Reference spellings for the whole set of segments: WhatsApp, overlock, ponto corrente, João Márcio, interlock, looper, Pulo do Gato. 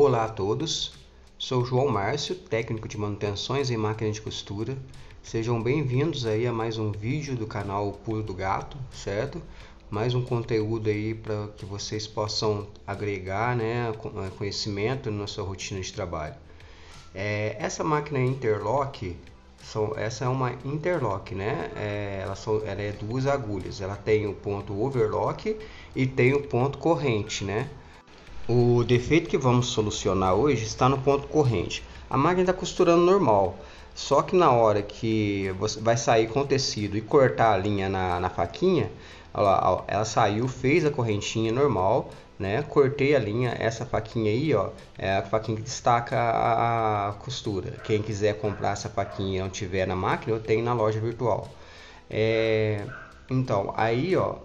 Olá a todos, sou João Márcio, técnico de manutenções em máquina de costura. Sejam bem-vindos aí a mais um vídeo do canal Pulo do Gato, certo? Mais um conteúdo aí para que vocês possam agregar, né, conhecimento na sua rotina de trabalho. Essa máquina interlock, essa é uma interlock, né? Ela é duas agulhas, ela tem o ponto overlock e tem o ponto corrente, né? O defeito que vamos solucionar hoje está no ponto corrente. A máquina está costurando normal, só que na hora que você vai sair com o tecido e cortar a linha na faquinha, ela saiu, fez a correntinha normal, né? Cortei a linha, essa faquinha aí, ó, é a faquinha que destaca a costura. Quem quiser comprar essa faquinha e não tiver na máquina, eu tenho na loja virtual. Então, aí, ó,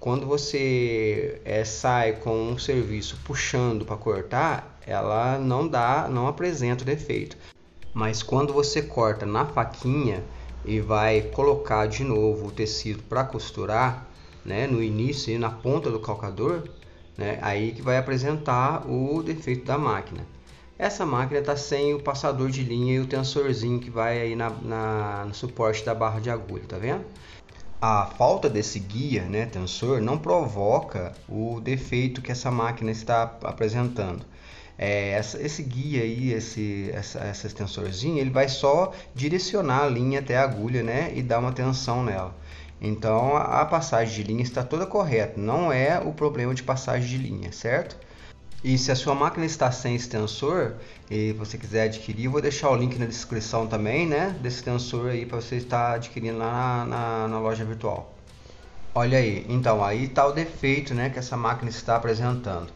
quando você sai com um serviço puxando para cortar, ela não apresenta o defeito. Mas quando você corta na faquinha e vai colocar de novo o tecido para costurar, né, no início e na ponta do calcador, né, aí que vai apresentar o defeito da máquina. Essa máquina está sem o passador de linha e o tensorzinho que vai aí no suporte da barra de agulha, tá vendo? A falta desse guia, né, tensor, não provoca o defeito que essa máquina está apresentando. Esse guia aí, esse tensorzinho, ele vai só direcionar a linha até a agulha, né, e dar uma tensão nela. Então a passagem de linha está toda correta, não é o problema de passagem de linha, certo? E se a sua máquina está sem esse tensor e você quiser adquirir, eu vou deixar o link na descrição também, né, desse tensor aí para você estar adquirindo lá na loja virtual. Olha aí, então aí está o defeito, né, que essa máquina está apresentando.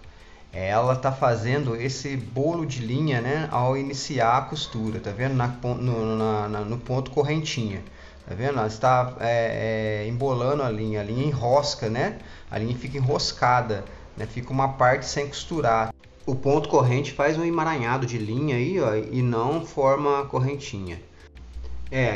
Ela está fazendo esse bolo de linha, né, ao iniciar a costura, tá vendo? No ponto correntinha. Tá vendo? Ela está embolando a linha enrosca, né? A linha fica enroscada. Né, fica uma parte sem costurar. O ponto corrente faz um emaranhado de linha aí, ó, e não forma a correntinha.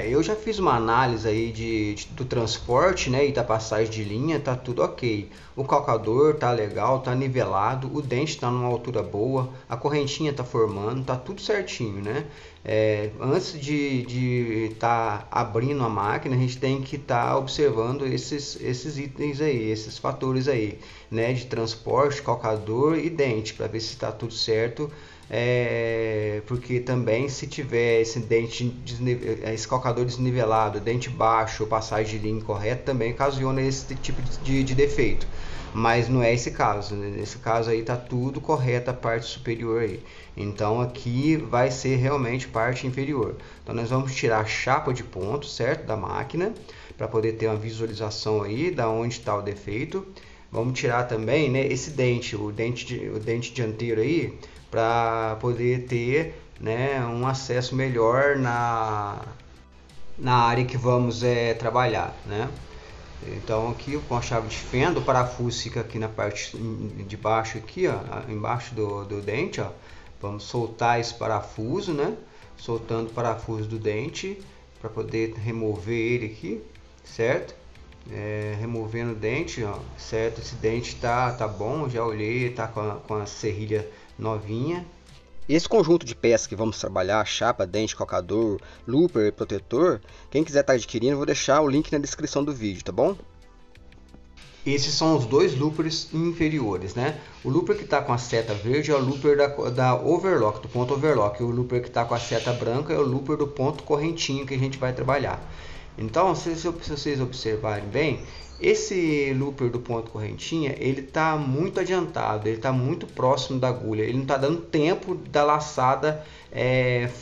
Eu já fiz uma análise aí do transporte, né, e da passagem de linha, tá tudo ok. O calcador tá legal, tá nivelado, o dente tá numa altura boa, a correntinha tá formando, tá tudo certinho, né? Antes de tá abrindo a máquina, a gente tem que tá observando esses itens aí, esses fatores aí, né, de transporte, calcador e dente, para ver se tá tudo certo. Porque também se tiver esse calcador desnivelado, dente baixo, passagem de linha incorreta, também ocasiona esse tipo de defeito. Mas não é esse caso, né? Nesse caso aí tá tudo correto a parte superior aí. Então aqui vai ser realmente parte inferior. Então nós vamos tirar a chapa de ponto, certo, da máquina, para poder ter uma visualização aí da onde está o defeito. Vamos tirar também, né, esse dente, o dente dianteiro aí, para poder ter, né, um acesso melhor na área que vamos trabalhar, né? Então aqui com a chave de fenda, o parafuso fica aqui na parte de baixo aqui, ó, embaixo do dente, ó. Vamos soltar esse parafuso, né? Soltando o parafuso do dente para poder remover ele aqui, certo? Removendo o dente, ó, certo? Esse dente tá bom, já olhei, tá com a serrilha novinha. Esse conjunto de peças que vamos trabalhar, chapa, dente, calcador, looper e protetor, quem quiser estar adquirindo, eu vou deixar o link na descrição do vídeo, tá bom? Esses são os dois loopers inferiores, né? O looper que está com a seta verde é o looper da overlock, do ponto overlock. E o looper que está com a seta branca é o looper do ponto correntinho que a gente vai trabalhar. Então, se vocês observarem bem, esse looper do ponto correntinha, ele está muito adiantado, ele está muito próximo da agulha, ele não está dando tempo da laçada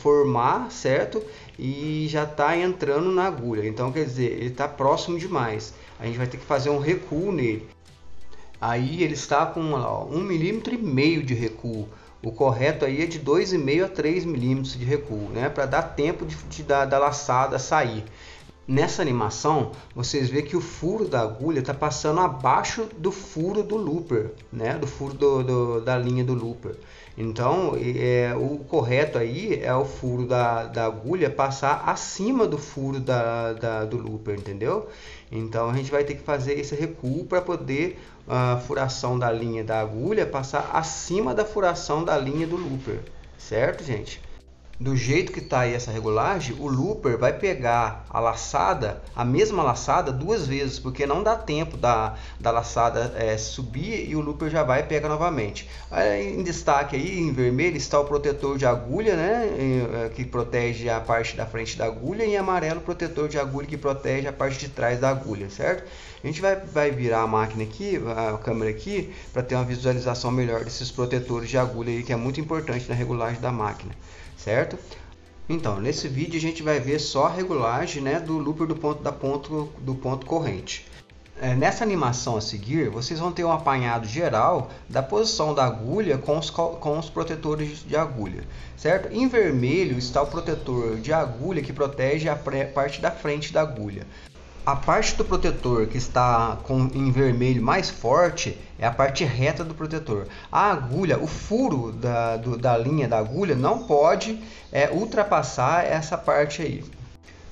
formar, certo? E já está entrando na agulha, então quer dizer, ele está próximo demais, a gente vai ter que fazer um recuo nele. Aí ele está com, ó, 1,5 mm de recuo. O correto aí é de 2,5 a 3 mm de recuo, né, para dar tempo da laçada sair. Nessa animação, vocês vê que o furo da agulha está passando abaixo do furo do looper, né? Do furo da linha do looper. Então, o correto aí é o furo da agulha passar acima do furo do looper, entendeu? Então, a gente vai ter que fazer esse recuo para poder a furação da linha da agulha passar acima da furação da linha do looper, certo, gente? Do jeito que está aí essa regulagem, o looper vai pegar a laçada, a mesma laçada, duas vezes, porque não dá tempo da laçada subir e o looper já vai e pega novamente. Aí, em destaque aí, em vermelho, está o protetor de agulha, né, que protege a parte da frente da agulha, e em amarelo, o protetor de agulha que protege a parte de trás da agulha, certo? A gente vai virar a máquina aqui, a câmera aqui, para ter uma visualização melhor desses protetores de agulha aí, que é muito importante na regulagem da máquina, certo? Então, nesse vídeo a gente vai ver só a regulagem, né, do looper do ponto corrente. Nessa animação a seguir, vocês vão ter um apanhado geral da posição da agulha com os protetores de agulha, certo? Em vermelho está o protetor de agulha que protege a parte da frente da agulha. A parte do protetor que está em vermelho mais forte é a parte reta do protetor. A agulha, o furo da linha da agulha não pode ultrapassar essa parte aí.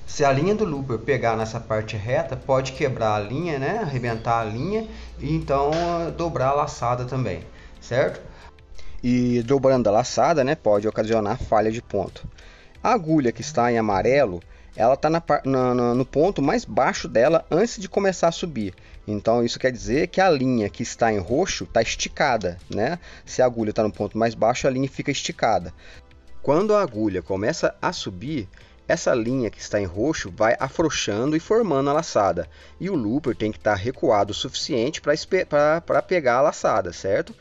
Se a linha do looper pegar nessa parte reta, pode quebrar a linha, né? Arrebentar a linha e então dobrar a laçada também, certo? E dobrando a laçada, né, pode ocasionar falha de ponto. A agulha que está em amarelo, ela está no ponto mais baixo dela antes de começar a subir. Então isso quer dizer que a linha que está em roxo está esticada, né? Se a agulha está no ponto mais baixo, a linha fica esticada. Quando a agulha começa a subir, essa linha que está em roxo vai afrouxando e formando a laçada. E o looper tem que estar recuado o suficiente para pegar a laçada, certo?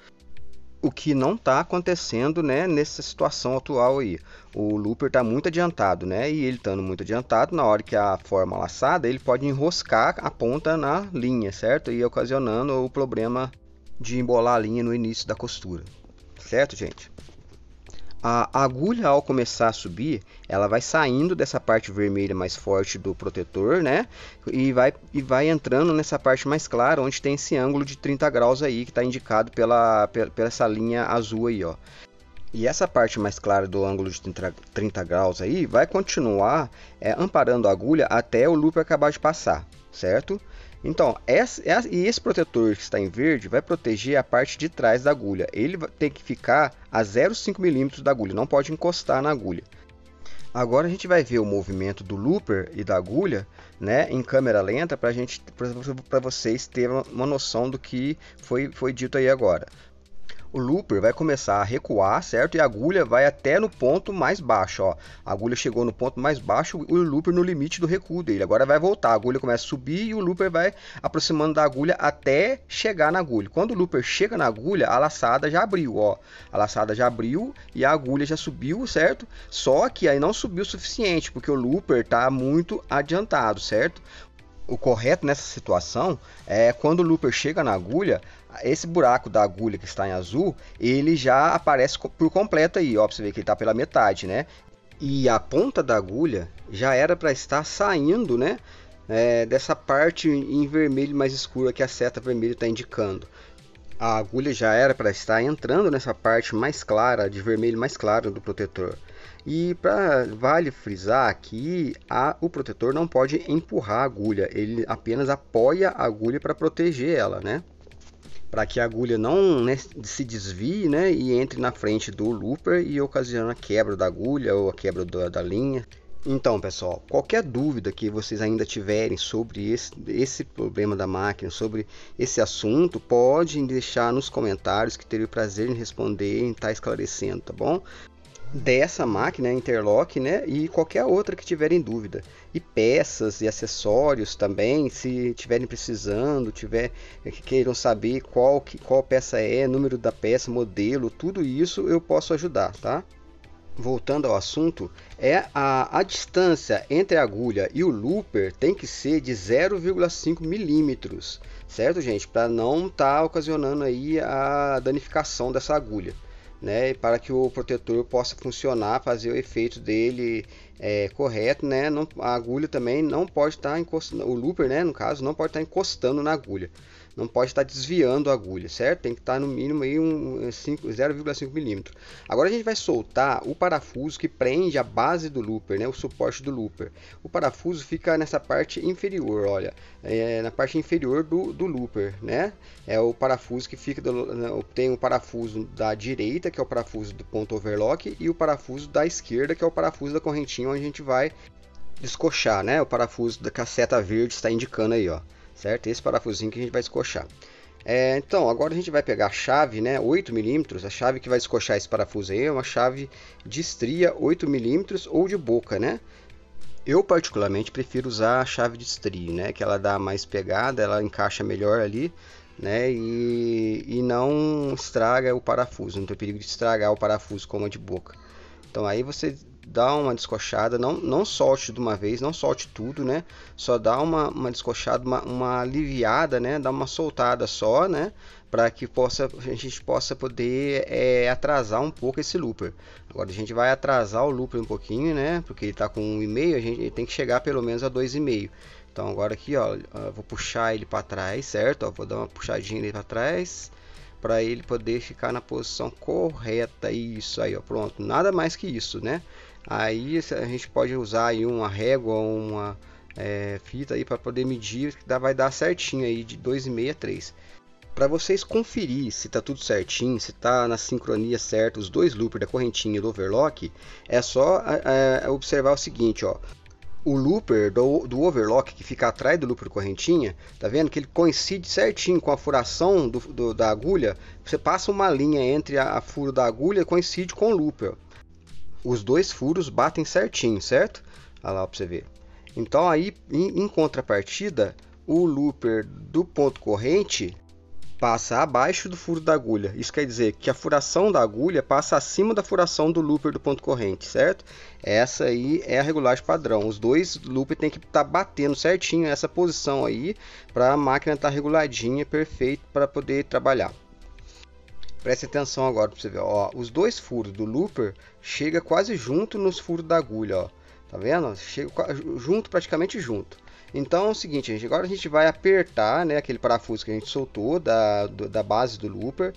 O que não está acontecendo, né, nessa situação atual aí. O looper está muito adiantado, né? E ele estando muito adiantado, na hora que a forma laçada, ele pode enroscar a ponta na linha, certo? E ocasionando o problema de embolar a linha no início da costura, certo, gente? A agulha, ao começar a subir, ela vai saindo dessa parte vermelha mais forte do protetor, né? E vai entrando nessa parte mais clara, onde tem esse ângulo de 30 graus aí, que está indicado pela essa linha azul aí, ó. E essa parte mais clara do ângulo de 30 graus aí vai continuar amparando a agulha até o looper acabar de passar, certo? Então, esse protetor que está em verde vai proteger a parte de trás da agulha. Ele tem que ficar a 0,5 milímetros da agulha, não pode encostar na agulha. Agora a gente vai ver o movimento do looper e da agulha, né, em câmera lenta, para vocês terem uma noção do que foi dito aí agora. O looper vai começar a recuar, certo? E a agulha vai até no ponto mais baixo, ó. A agulha chegou no ponto mais baixo, o looper no limite do recuo dele. Agora vai voltar, a agulha começa a subir e o looper vai aproximando da agulha até chegar na agulha. Quando o looper chega na agulha, a laçada já abriu, ó. A laçada já abriu e a agulha já subiu, certo? Só que aí não subiu o suficiente, porque o looper tá muito adiantado, certo? O correto nessa situação é quando o looper chega na agulha, esse buraco da agulha que está em azul, ele já aparece por completo aí, ó, pra você ver que ele tá pela metade, né? E a ponta da agulha já era para estar saindo, né? Dessa parte em vermelho mais escura que a seta vermelha está indicando. A agulha já era para estar entrando nessa parte mais clara, de vermelho mais claro do protetor. E vale frisar que o protetor não pode empurrar a agulha, ele apenas apoia a agulha para proteger ela, né? Para que a agulha não, né, se desvie, né, e entre na frente do looper e ocasiona a quebra da agulha ou a quebra da linha. Então, pessoal, qualquer dúvida que vocês ainda tiverem sobre esse problema da máquina, sobre esse assunto, podem deixar nos comentários que terei o prazer em responder e estar esclarecendo, tá bom? Dessa máquina interlock, né, e qualquer outra que tiverem dúvida, e peças e acessórios também, se tiverem precisando, queiram saber qual peça é, número da peça, modelo, tudo isso eu posso ajudar, tá? Voltando ao assunto, a distância entre a agulha e o looper tem que ser de 0,5 milímetros, certo, gente? Para não estar ocasionando aí a danificação dessa agulha, né, para que o protetor possa funcionar, fazer o efeito dele correto, né? Não, a agulha também não pode estar encostando, o looper, né, no caso, não pode estar encostando na agulha, não pode estar desviando a agulha, certo? Tem que estar no mínimo aí um 0,5 milímetro. Agora a gente vai soltar o parafuso que prende a base do looper, né, o suporte do looper. O parafuso fica nessa parte inferior, olha, na parte inferior do looper, né? É o parafuso que fica, tem o parafuso da direita, que é o parafuso do ponto overlock, e o parafuso da esquerda, que é o parafuso da correntinha onde a gente vai descochar, né? O parafuso da seta verde está indicando aí, ó. Certo? Esse parafusinho que a gente vai descochar. Então, agora a gente vai pegar a chave, né, 8 milímetros. A chave que vai descochar esse parafuso aí é uma chave de estria 8 milímetros ou de boca, né? Eu particularmente prefiro usar a chave de estria, né, que ela dá mais pegada, ela encaixa melhor ali, né, e não estraga o parafuso. Não tem perigo de estragar o parafuso como a de boca. Então aí você dá uma descochada, não solte de uma vez, não solte tudo, né? Só dá uma descochada, uma aliviada, né? Dá uma soltada só, né? Para que a gente possa poder atrasar um pouco esse looper. Agora a gente vai atrasar o looper um pouquinho, né? Porque ele está com 1,5, a gente tem que chegar pelo menos a 2,5. Então agora aqui, ó, vou puxar ele para trás, certo? Ó, vou dar uma puxadinha ele para trás, para ele poder ficar na posição correta. Isso aí, ó, pronto, nada mais que isso, né? Aí a gente pode usar aí uma régua, uma fita aí para poder medir, que vai dar certinho aí de 2,5 a 3. Para vocês conferir se tá tudo certinho, se tá na sincronia certa os dois loopers da correntinha e do overlock, é só observar o seguinte, ó. O looper do overlock, que fica atrás do looper correntinha, tá vendo que ele coincide certinho com a furação da agulha. Você passa uma linha entre a furo da agulha, coincide com o looper. Os dois furos batem certinho, certo? Olha lá pra você ver. Então aí, em contrapartida, o looper do ponto corrente passa abaixo do furo da agulha. Isso quer dizer que a furação da agulha passa acima da furação do looper do ponto corrente, certo? Essa aí é a regulagem padrão. Os dois loopers tem que estar batendo certinho essa posição aí, para a máquina estar reguladinha, perfeito, para poder trabalhar. Preste atenção agora para você ver, ó, os dois furos do looper chega quase junto nos furos da agulha, ó. Tá vendo? Chega junto, praticamente junto. Então é o seguinte, gente, agora a gente vai apertar, né, aquele parafuso que a gente soltou da base do looper.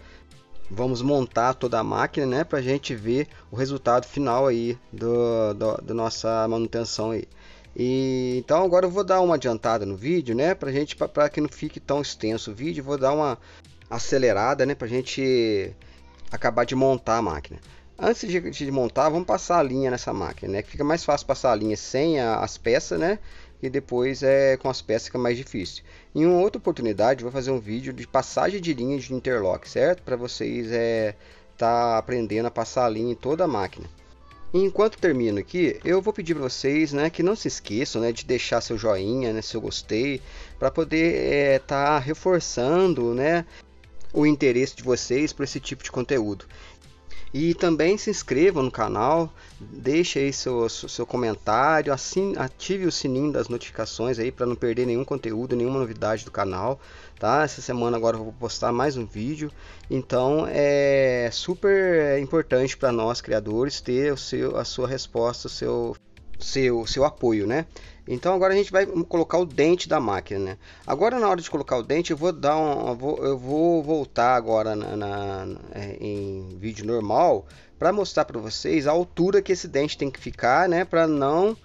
Vamos montar toda a máquina, né, para a gente ver o resultado final aí da nossa manutenção aí. E então agora eu vou dar uma adiantada no vídeo, né, para que não fique tão extenso o vídeo, vou dar uma acelerada, né, para a gente acabar de montar a máquina. Antes de montar, vamos passar a linha nessa máquina, né? Que fica mais fácil passar a linha sem as peças, né? E depois com as peças fica mais difícil. Em uma outra oportunidade, vou fazer um vídeo de passagem de linha de interlock, certo? Para vocês tá aprendendo a passar a linha em toda a máquina. Enquanto termino aqui, eu vou pedir para vocês, né, que não se esqueçam, né, de deixar seu joinha, né, seu gostei, para poder tá reforçando, né, o interesse de vocês por esse tipo de conteúdo. E também se inscreva no canal, deixe aí seu comentário, ative o sininho das notificações aí para não perder nenhum conteúdo, nenhuma novidade do canal, tá? Essa semana agora eu vou postar mais um vídeo, então é super importante para nós criadores ter a sua resposta, o seu apoio, né? Então agora a gente vai colocar o dente da máquina, né? Agora na hora de colocar o dente, eu vou voltar agora em vídeo normal para mostrar para vocês a altura que esse dente tem que ficar, né? Para não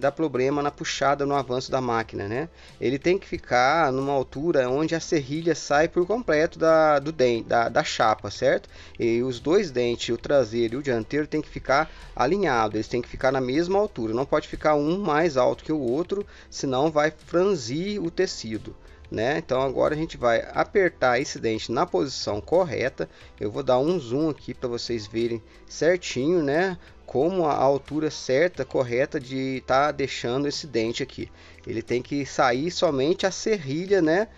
dar problema na puxada, no avanço da máquina, né? Ele tem que ficar numa altura onde a serrilha sai por completo do dente, da chapa, certo? E os dois dentes, o traseiro e o dianteiro, tem que ficar alinhados. Eles têm que ficar na mesma altura. Não pode ficar um mais alto que o outro, senão vai franzir o tecido, né? Então agora a gente vai apertar esse dente na posição correta. Eu vou dar um zoom aqui para vocês verem certinho, né, como a altura certa, correta de tá deixando esse dente aqui. Ele tem que sair somente a serrilha, né,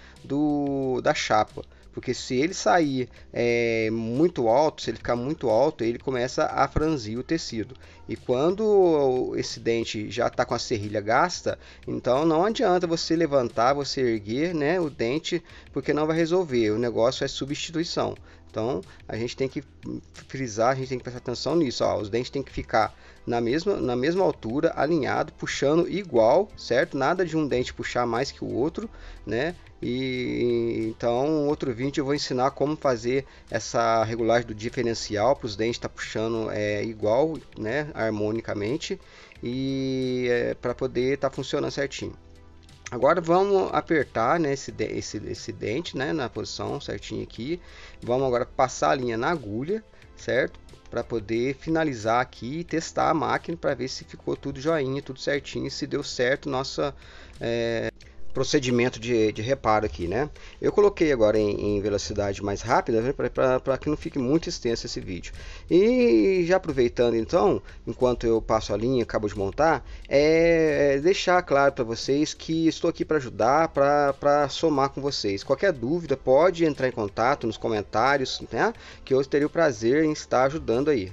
da chapa, porque se ele sair muito alto, se ele ficar muito alto, ele começa a franzir o tecido. E quando esse dente já está com a serrilha gasta, então não adianta você levantar, você erguer, né, o dente, porque não vai resolver. O negócio é substituição. Então a gente tem que frisar, a gente tem que prestar atenção nisso, ó. Os dentes tem que ficar na mesma altura, alinhado, puxando igual, certo? Nada de um dente puxar mais que o outro, né? E então, outro vídeo eu vou ensinar como fazer essa regulagem do diferencial para os dentes estar puxando igual, né, harmonicamente, e para poder estar funcionando certinho. Agora vamos apertar, né, esse dente, né, na posição certinha aqui. Vamos agora passar a linha na agulha, certo? Para poder finalizar aqui e testar a máquina para ver se ficou tudo joinha, tudo certinho, se deu certo nosso procedimento de reparo aqui, né? Eu coloquei agora em velocidade mais rápida para que não fique muito extenso esse vídeo. E já aproveitando então, enquanto eu passo a linha, acabo de montar, deixar claro para vocês que estou aqui para ajudar, para somar com vocês. Qualquer dúvida pode entrar em contato nos comentários, né? Que eu teria o prazer em estar ajudando aí.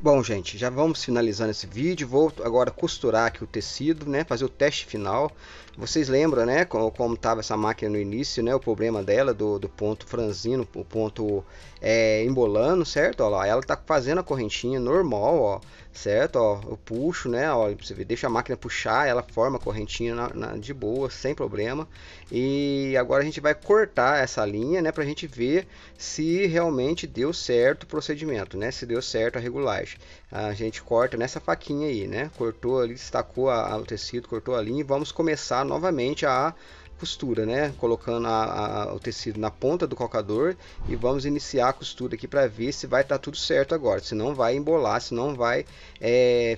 Bom, gente, já vamos finalizando esse vídeo. Vou agora costurar aqui o tecido, né? Fazer o teste final. Vocês lembram, né? Como estava essa máquina no início, né? O problema dela do ponto franzino, o ponto embolando, certo? Ó lá, ela está fazendo a correntinha normal, ó, certo? Ó, eu puxo, né? Ó, você vê, deixa a máquina puxar, ela forma a correntinha de boa, sem problema. E agora a gente vai cortar essa linha, né? Para a gente ver se realmente deu certo o procedimento, né? Se deu certo a regulagem. A gente corta nessa faquinha aí, né? Cortou ali, destacou o tecido, cortou a linha, e vamos começar novamente a costura, né? Colocando o tecido na ponta do calcador, e vamos iniciar a costura aqui para ver se vai estar tudo certo agora, se não vai embolar, se não vai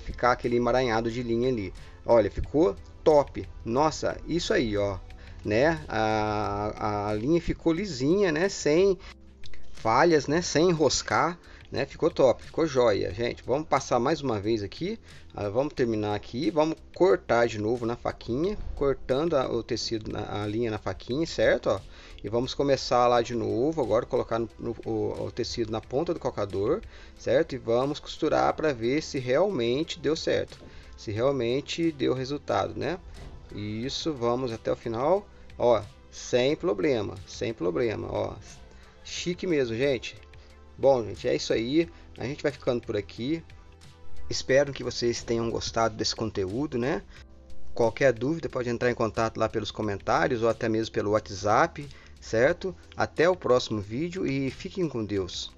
ficar aquele emaranhado de linha ali. Olha, ficou top, nossa, isso aí, ó, né? A linha ficou lisinha, né? Sem falhas, né? Sem enroscar, né? Ficou top, ficou joia, gente. Vamos passar mais uma vez aqui, vamos terminar aqui, vamos cortar de novo na faquinha, cortando o tecido, a linha na faquinha, certo? Ó, e vamos começar lá de novo, agora colocar o tecido na ponta do calcador, certo? E vamos costurar para ver se realmente deu certo, se realmente deu resultado, né? Isso, vamos até o final, ó, sem problema, sem problema, ó, chique mesmo, gente. Bom, gente, é isso aí. A gente vai ficando por aqui. Espero que vocês tenham gostado desse conteúdo, né? Qualquer dúvida pode entrar em contato lá pelos comentários ou até mesmo pelo WhatsApp, certo? Até o próximo vídeo e fiquem com Deus.